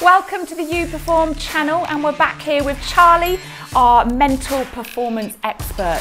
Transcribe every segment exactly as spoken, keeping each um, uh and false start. Welcome to the U Perform channel, and we're back here with Charlie, our mental performance expert.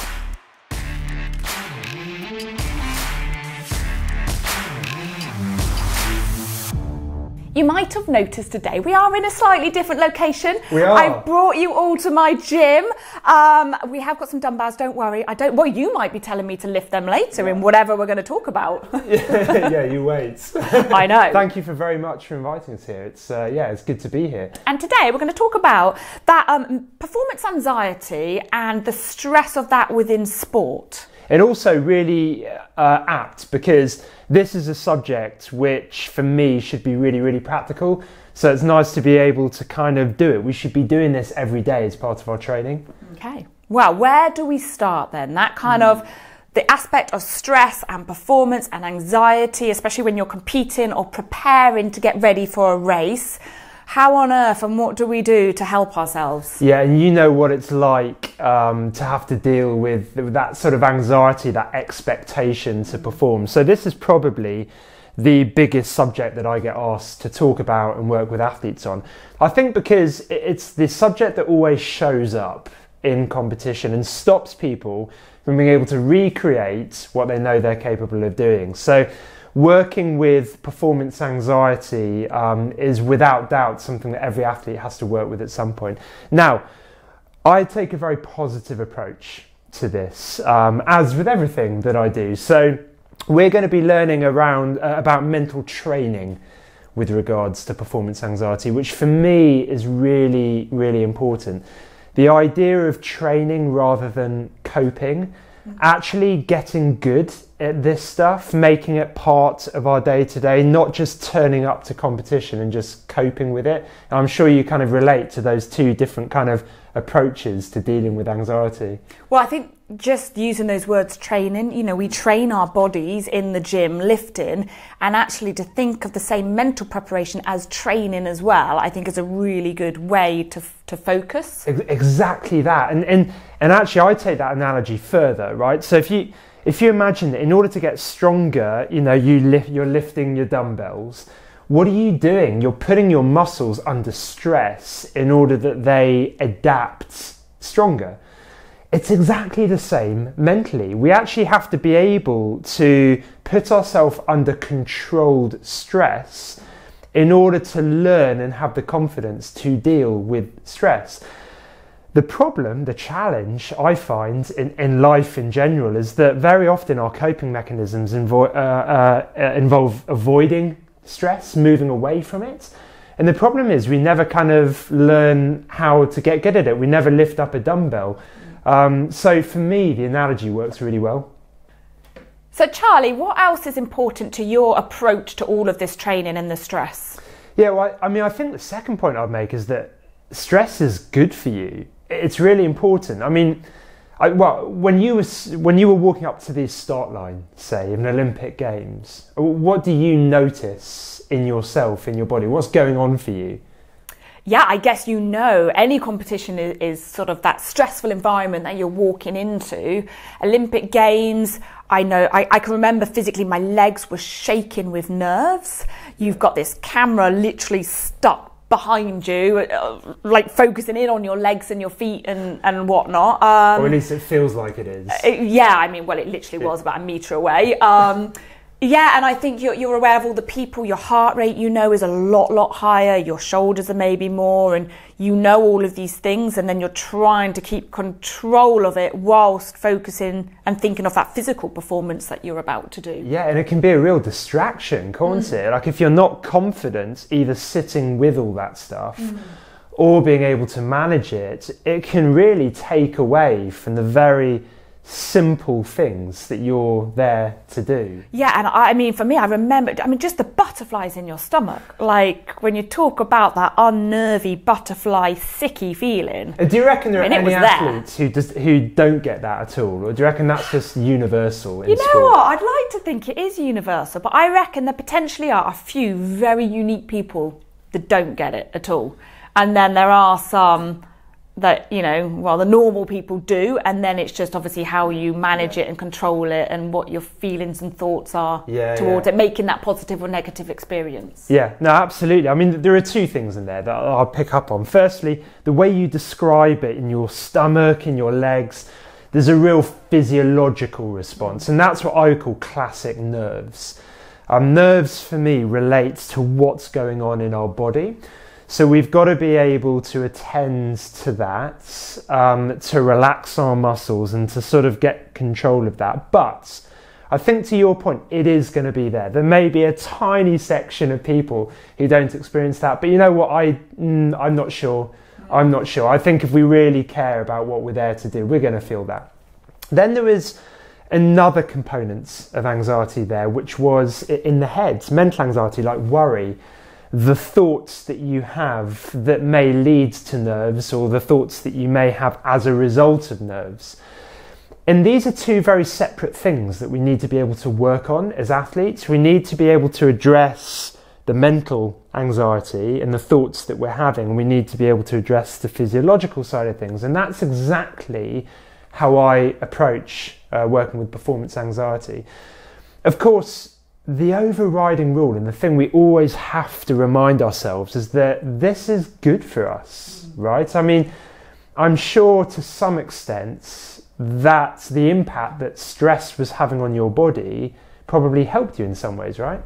You might have noticed today we are in a slightly different location. We are. I've brought you all to my gym. Um, we have got some dumbbells, don't worry. I don't. Well, you might be telling me to lift them later in whatever we're going to talk about. yeah, yeah, you wait. I know. Thank you for very much for inviting us here. It's uh, yeah, it's good to be here. And today we're going to talk about that um, performance anxiety and the stress of that within sport. And also really uh, apt, because this is a subject which for me should be really, really practical. So it's nice to be able to kind of do it. We should be doing this every day as part of our training. Okay. Well, where do we start then? That kind mm. of the aspect of stress and performance and anxiety, especially when you're competing or preparing to get ready for a race. How on earth and what do we do to help ourselves? Yeah, and you know what it's like um, to have to deal with that sort of anxiety, that expectation to perform. So this is probably the biggest subject that I get asked to talk about and work with athletes on. I think because it's the subject that always shows up in competition and stops people from being able to recreate what they know they're capable of doing. So working with performance anxiety um, is without doubt something that every athlete has to work with at some point. Now, I take a very positive approach to this, um, as with everything that I do. So we're going to be learning around uh, about mental training with regards to performance anxiety, which for me is really, really important. The idea of training rather than coping, actually getting good at this stuff, making it part of our day-to-day, not just turning up to competition and just coping with it. And I'm sure you kind of relate to those two different kind of approaches to dealing with anxiety. Well, I think just using those words, training, you know, we train our bodies in the gym, lifting, and actually to think of the same mental preparation as training as well, I think is a really good way to to focus. Exactly that. And and and actually I take that analogy further, right? So if you if you imagine that in order to get stronger, you know, you lift you're lifting your dumbbells. What are you doing? You're putting your muscles under stress in order that they adapt stronger. It's exactly the same mentally. We actually have to be able to put ourselves under controlled stress in order to learn and have the confidence to deal with stress. The problem, the challenge I find in, in life in general is that very often our coping mechanisms invo- uh, uh, involve avoiding stress, moving away from it. And the problem is we never kind of learn how to get good at it. We never lift up a dumbbell. Um, so for me, the analogy works really well. So Charlie, what else is important to your approach to all of this training and the stress? Yeah, well, I, I mean, I think the second point I'd make is that stress is good for you. It's really important. I mean, I, well, when you were when you were walking up to the start line, say, in an Olympic Games, what do you notice in yourself, in your body? What's going on for you? Yeah, I guess, you know, any competition is, is sort of that stressful environment that you're walking into. Olympic Games, I know, I, I can remember physically my legs were shaking with nerves. You've got this camera literally stuck behind you, uh, like focusing in on your legs and your feet and, and whatnot. Um, or at least it feels like it is. It, yeah, I mean, well, it literally was about a metre away. Um, yeah, and I think you're, you're aware of all the people. Your heart rate, you know, is a lot, lot higher. Your shoulders are maybe more, and you know all of these things, and then you're trying to keep control of it whilst focusing and thinking of that physical performance that you're about to do. Yeah, and it can be a real distraction, can't mm. it? Like if you're not confident either sitting with all that stuff mm. or being able to manage it, it can really take away from the very simple things that you're there to do. Yeah, and I, I mean, for me, I remember, I mean, just the butterflies in your stomach. Like, when you talk about that unnervy, butterfly, sicky feeling. Do you reckon there I mean, are any athletes who, just, who don't get that at all? Or do you reckon that's just universal in You know sport? What? I'd like to think it is universal, but I reckon there potentially are a few very unique people that don't get it at all. And then there are some that, you know, well, the normal people do, and then it's just obviously how you manage yeah. it and control it and what your feelings and thoughts are yeah, towards yeah. it, making that positive or negative experience. Yeah, no, absolutely. I mean, there are two things in there that I'll pick up on. Firstly, the way you describe it in your stomach, in your legs, there's a real physiological response, and that's what I would call classic nerves. Um, nerves, for me, relates to what's going on in our body. So we've got to be able to attend to that, um, to relax our muscles and to sort of get control of that. But I think, to your point, it is going to be there. There may be a tiny section of people who don't experience that. But you know what? I, mm, I'm not sure. I'm not sure. I think if we really care about what we're there to do, we're going to feel that. Then there is another component of anxiety there, which was in the head, mental anxiety, like worry. The thoughts that you have that may lead to nerves, or the thoughts that you may have as a result of nerves. And these are two very separate things that we need to be able to work on as athletes. We need to be able to address the mental anxiety and the thoughts that we're having. We need to be able to address the physiological side of things. And that's exactly how I approach uh, working with performance anxiety. Of course, the overriding rule, and the thing we always have to remind ourselves, is that this is good for us, right? I mean, I'm sure to some extent that the impact that stress was having on your body probably helped you in some ways, right?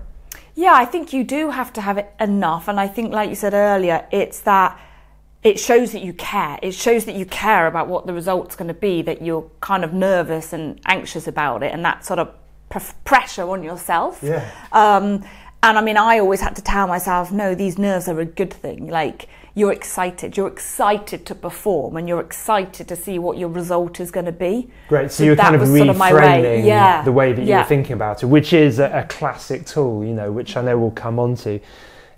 Yeah, I think you do have to have it enough. And I think, like you said earlier, it's that it shows that you care. It shows that you care about what the result's going to be, that you're kind of nervous and anxious about it, and that sort of pressure on yourself. Yeah. Um, and I mean, I always had to tell myself, no, these nerves are a good thing. Like, you're excited. You're excited to perform, and you're excited to see what your result is going to be. Great. So, so you're kind of reframing sort of way. Yeah. the way that yeah. you're thinking about it, which is a, a classic tool, you know, which I know we'll come on to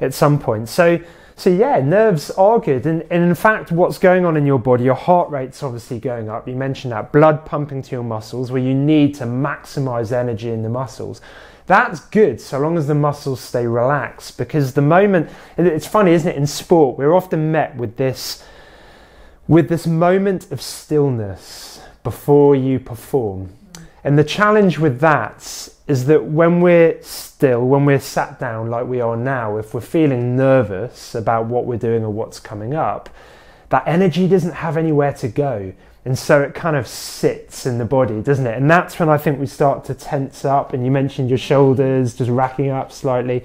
at some point. So, so yeah, nerves are good. And, and in fact, what's going on in your body, your heart rate's obviously going up. You mentioned that blood pumping to your muscles, where you need to maximize energy in the muscles. That's good, so long as the muscles stay relaxed. Because the moment, it's funny, isn't it? In sport, we're often met with this, with this moment of stillness before you perform. And the challenge with that is that when we're still, when we're sat down like we are now, if we're feeling nervous about what we're doing or what's coming up, that energy doesn't have anywhere to go. And so it kind of sits in the body, doesn't it? And that's when I think we start to tense up. And you mentioned your shoulders just racking up slightly.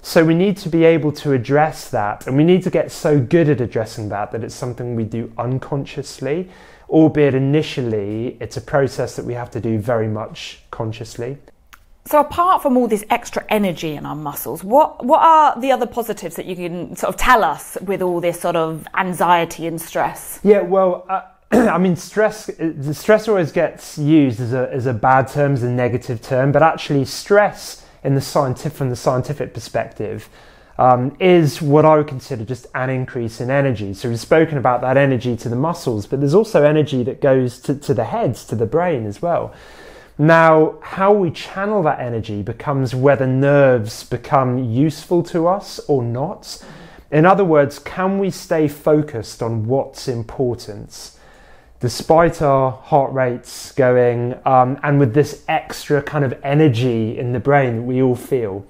So we need to be able to address that. And we need to get so good at addressing that that it's something we do unconsciously. Albeit initially, it's a process that we have to do very much consciously. So apart from all this extra energy in our muscles, what, what are the other positives that you can sort of tell us with all this sort of anxiety and stress? Yeah, well, uh, I mean, stress, stress always gets used as a, as a bad term, as a negative term, but actually stress in the scientific, from the scientific perspective, Um, is what I would consider just an increase in energy. So we've spoken about that energy to the muscles, but there's also energy that goes to, to the heads, to the brain as well. Now, how we channel that energy becomes whether nerves become useful to us or not. In other words, can we stay focused on what's important, despite our heart rates going, um, and with this extra kind of energy in the brain that we all feel?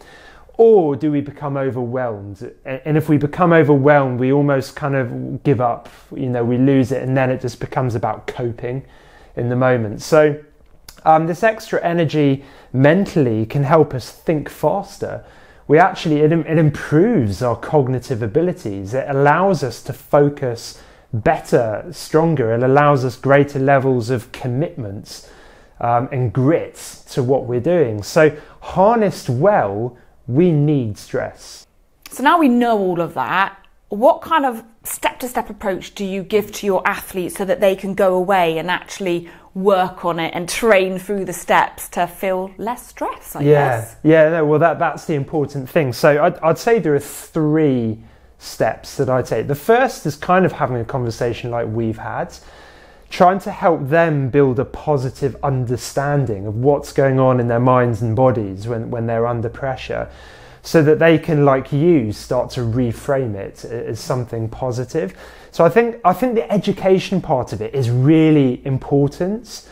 Or do we become overwhelmed? And if we become overwhelmed, we almost kind of give up, you know, we lose it, and then it just becomes about coping in the moment. So um, this extra energy mentally can help us think faster. We actually, it, it improves our cognitive abilities. It allows us to focus better, stronger. It allows us greater levels of commitment um, and grit to what we're doing. So harnessed well, we need stress. So now we know all of that, what kind of step-to-step approach do you give to your athletes so that they can go away and actually work on it and train through the steps to feel less stress, I yeah. guess? Yeah, no, well, that, that's the important thing. So I'd, I'd say there are three steps that I take. The first is kind of having a conversation like we've had, trying to help them build a positive understanding of what's going on in their minds and bodies when, when they're under pressure. so that they can, like you, start to reframe it as something positive. So I think I think the education part of it is really important.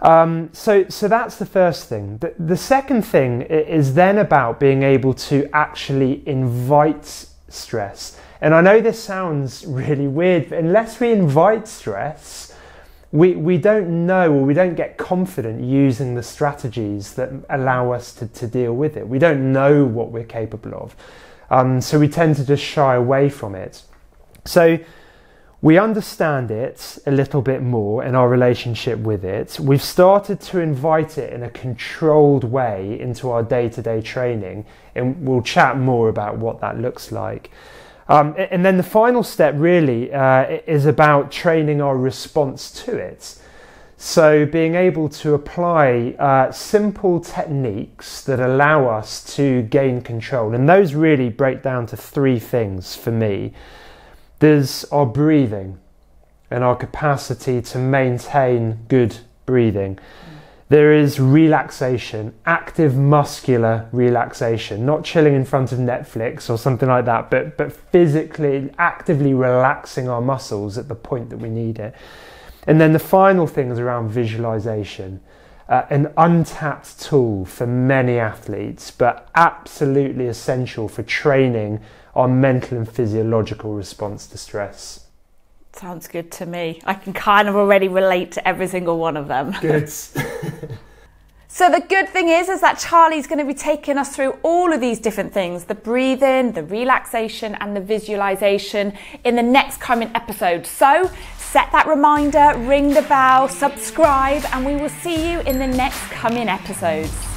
Um, so, so that's the first thing. The, the second thing is then about being able to actually invite stress. And I know this sounds really weird, but unless we invite stress, we, we don't know, or we don't get confident using the strategies that allow us to, to deal with it. We don't know what we're capable of. Um, so we tend to just shy away from it. So we understand it a little bit more in our relationship with it. We've started to invite it in a controlled way into our day-to-day training, and we'll chat more about what that looks like. Um, and then the final step really uh, is about training our response to it. So being able to apply uh, simple techniques that allow us to gain control. And those really break down to three things for me. There's our breathing and our capacity to maintain good breathing. There is relaxation, active muscular relaxation, not chilling in front of Netflix or something like that, but, but physically, actively relaxing our muscles at the point that we need it. And then the final thing is around visualization, uh, an untapped tool for many athletes, but absolutely essential for training our mental and physiological response to stress. Sounds good to me. I can kind of already relate to every single one of them. Good. So the good thing is, is that Charlie's going to be taking us through all of these different things, the breathing, the relaxation and the visualization in the next coming episode. So set that reminder, ring the bell, subscribe, and we will see you in the next coming episodes.